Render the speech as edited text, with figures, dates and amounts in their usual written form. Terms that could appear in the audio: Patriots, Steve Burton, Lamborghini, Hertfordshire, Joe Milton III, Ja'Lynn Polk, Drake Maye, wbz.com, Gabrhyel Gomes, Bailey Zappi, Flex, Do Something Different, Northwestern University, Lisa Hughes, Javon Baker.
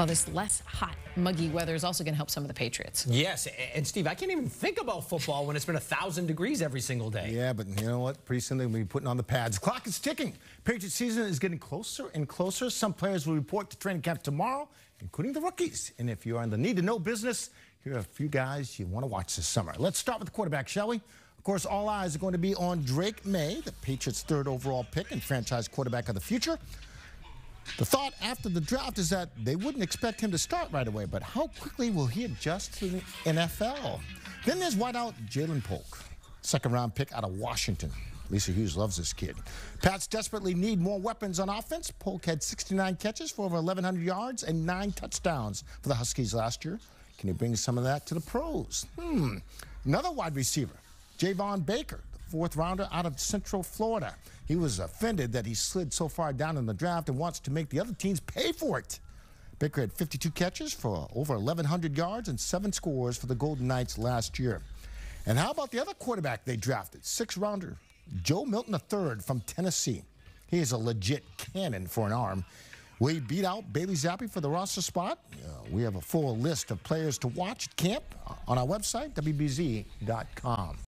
Well, this less hot, muggy weather is also going to help some of the Patriots. Yes, and Steve, I can't even think about football when it's been 1,000 degrees every single day. Yeah, but you know what? Pretty soon they'll be putting on the pads. Clock is ticking. Patriots season is getting closer and closer. Some players will report to training camp tomorrow, including the rookies. And if you're in the need-to-know business, here are a few guys you want to watch this summer. Let's start with the quarterback, shall we? Of course, all eyes are going to be on Drake Maye, the Patriots' third overall pick and franchise quarterback of the future. The thought after the draft is that they wouldn't expect him to start right away, but how quickly will he adjust to the NFL? Then there's wideout Ja'Lynn Polk, second-round pick out of Washington. Lisa Hughes loves this kid. Pats desperately need more weapons on offense. Polk had 69 catches for over 1,100 yards and 9 touchdowns for the Huskies last year. Can he bring some of that to the pros? Another wide receiver, Javon Baker, fourth-rounder out of Central Florida. He was offended that he slid so far down in the draft and wants to make the other teams pay for it. Baker had 52 catches for over 1,100 yards and 7 scores for the Golden Knights last year. And how about the other quarterback they drafted? Sixth-rounder Joe Milton III from Tennessee. He is a legit cannon for an arm. Will he beat out Bailey Zappi for the roster spot? We have a full list of players to watch at camp on our website, wbz.com.